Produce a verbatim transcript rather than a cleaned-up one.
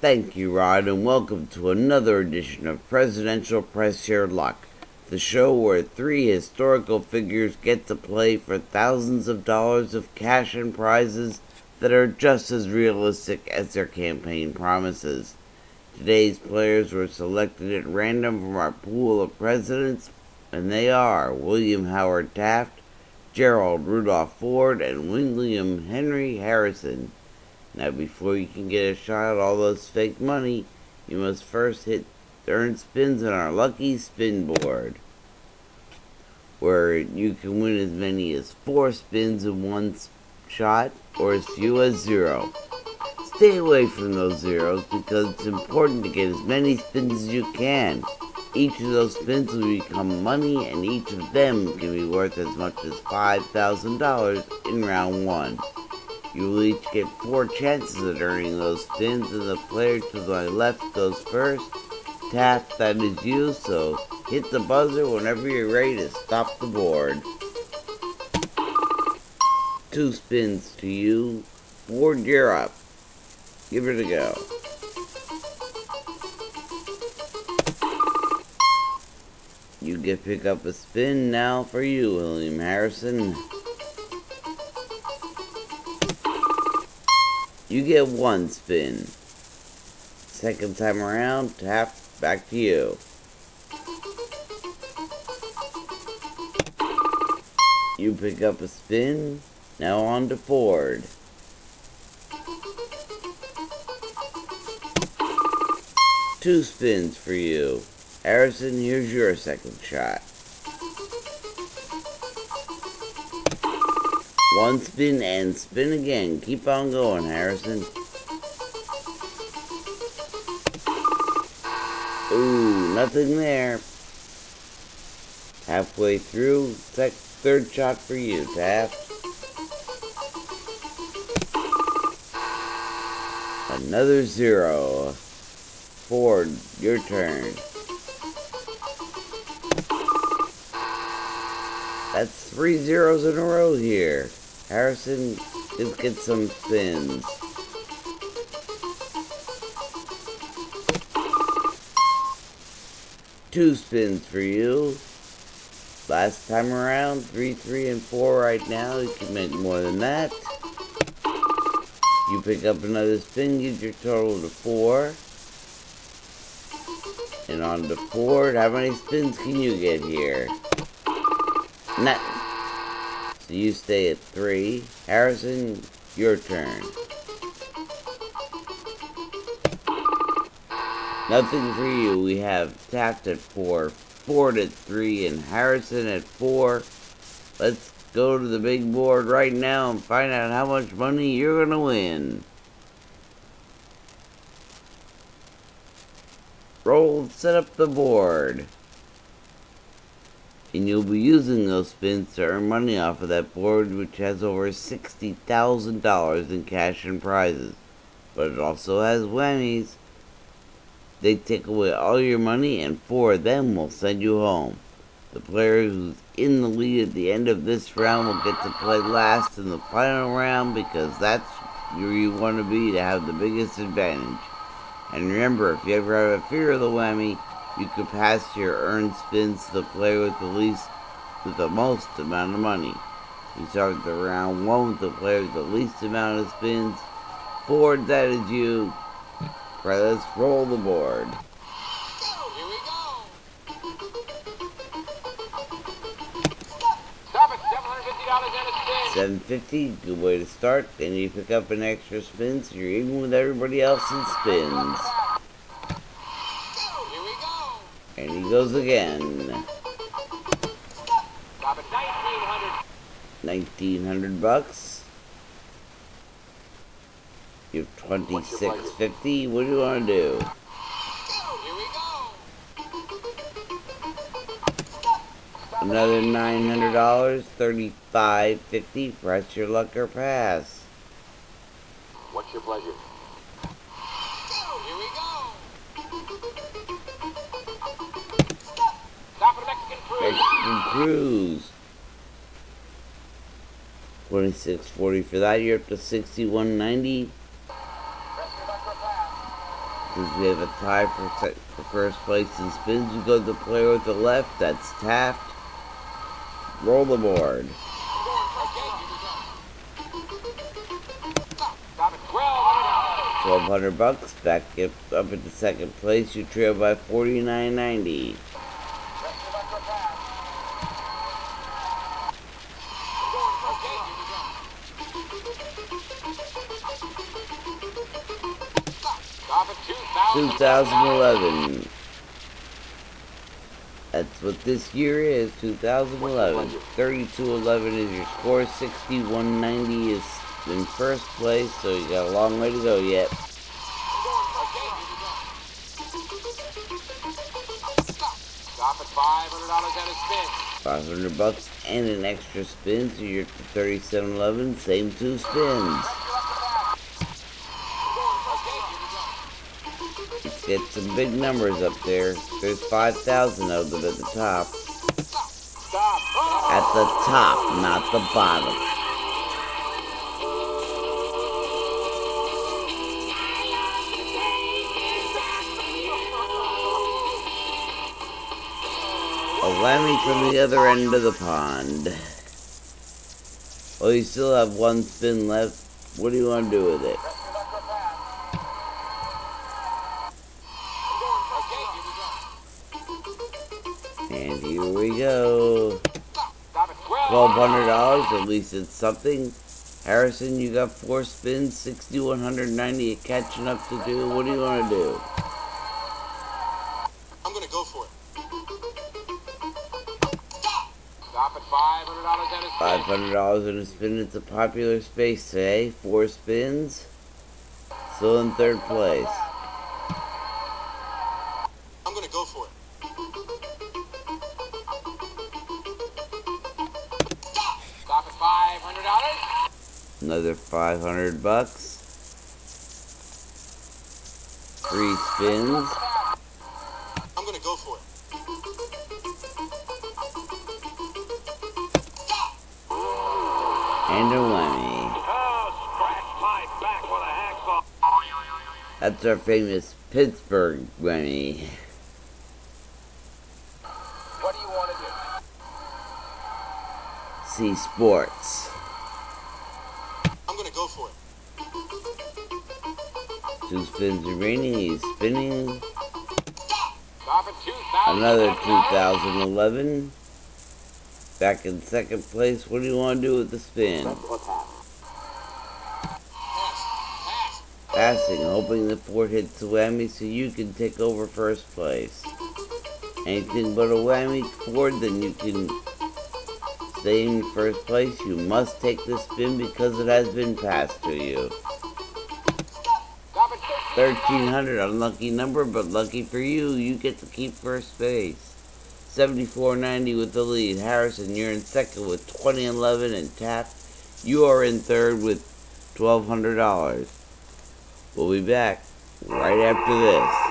Thank you, Rod, and welcome to another edition of Presidential Press Your Luck, the show where three historical figures get to play for thousands of dollars of cash and prizes that are just as realistic as their campaign promises. Today's players were selected at random from our pool of presidents, and they are William Howard Taft, Gerald Roudolph Ford, and William Henry Harrison. Now, before you can get a shot at all those fake money, you must first hit earn spins on our lucky spin board, where you can win as many as four spins in one shot, or as few as zero. Stay away from those zeros because it's important to get as many spins as you can. Each of those spins will become money, and each of them can be worth as much as five thousand dollars in round one. You will each get four chances at earning those spins, and the player to the left goes first. Taft, that is you, so hit the buzzer whenever you're ready to stop the board. Two spins to you. Ford, you're up. Give it a go. You get pick up a spin now for you, William Harrison. You get one spin. Second time around, tap, back to you. You pick up a spin. Now on to Ford. Two spins for you. Harrison, here's your second shot. One spin and spin again. Keep on going, Harrison. Ooh, nothing there. Halfway through, sec third shot for you, Taft. Another zero. Ford, your turn. That's three zeros in a row here. Harrison, let's get some spins. Two spins for you. Last time around, three, three, and four right now. You can make more than that. You pick up another spin, get your total to four. And on to Ford, how many spins can you get here? Nothing. So you stay at three. Harrison, your turn. Nothing for you. We have Taft at four, Ford at three, and Harrison at four. Let's go to the big board right now and find out how much money you're gonna win. Roll, set up the board. And you'll be using those spins to earn money off of that board, which has over sixty thousand dollars in cash and prizes. But it also has whammies. They take away all your money, and four of them will send you home. The player who's in the lead at the end of this round will get to play last in the final round, because that's where you want to be to have the biggest advantage. And remember, if you ever have a fear of the whammy, you could pass your earned spins to the player with the least, with the most amount of money. You start the round one with the player with the least amount of spins. Ford, that is you. Right, let's roll the board. Here we go. Stop it. seven hundred fifty dollars and a spin. seven hundred fifty dollars, good way to start. Then you pick up an extra spin, so you're even with everybody else in spins. And he goes again. nineteen hundred bucks. You have twenty-six fifty. What do you want to do? Another nine hundred dollars. thirty-five fifty. Press your luck or pass. What's your pleasure? Mexican Cruise. twenty-six forty for that. You're up to sixty-one ninety. Since we have a tie for, for first place in spins, we go to the player with the left. That's Taft. Roll the board. twelve hundred bucks. Back up, up into second place. You trail by forty-nine ninety. two thousand eleven. That's what this year is, two thousand eleven. thirty-two eleven is your score. sixty-one ninety is in first place, so you got a long way to go yet. five hundred bucks and an extra spin, so you're at thirty-seven eleven, same two spins. Get some big numbers up there. There's five thousand of them at the top. At the top, not the bottom. A whammy from the other end of the pond. Well, you still have one spin left. What do you want to do with it? And here we go. twelve hundred dollars, at least it's something. Harrison, you got four spins, sixty-one ninety, catching up to do. What do you want to do? I'm going to go for it. Stop at five hundred dollars and a spin. five hundred dollars and a spin. It's a popular space today. Four spins. Still in third place. I'm going to go for it. Another five hundred bucks. Three spins. I'm gonna go for it. And a whammy. Oh, that's our famous Pittsburgh whammy. What do you want to do? See sports. Go for it. Two spins remaining. He's spinning. Another two thousand eleven. Back in second place. What do you want to do with the spin? Passing, hoping the Ford hits the whammy so you can take over first place. Anything but a whammy Ford, then you can stay in first place. You must take this spin because it has been passed to you. thirteen hundred, unlucky number, but lucky for you, you get to keep first place. seventy-four ninety with the lead. Harrison, you're in second with twenty eleven, and Taft, you are in third with twelve hundred dollars. We'll be back right after this.